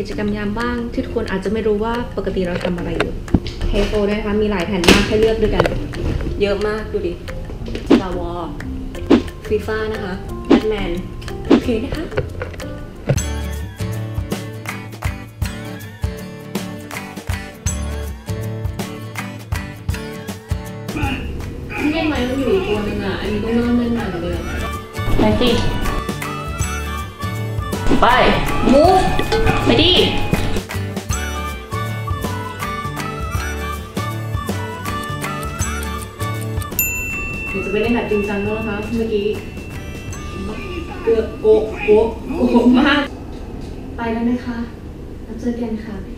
กิจกรรมยามว่างที่ทุกคนอาจจะไม่รู้ว่าปกติเราทำอะไรอยู่เฮโฟด้วยนะคะมีหลายแผ่นมากให้เลือกด้วยกันเยอะมากดูดิสตาร์วอร์ฟีฟ่านะคะแบทแมนโอเคนะคะเล่นไหมมันอยู่ตัวนึงอ่ะอันนี้ก็น่าเล่นหนักเลยไปสิไปมูฟไปดิเดี๋ยวจะไปเล่นแบบจริงจังแล้วนะคะเมื่อกี้เกือบโกะมากไปแล้วนะคะแล้วเจอกันค่ะ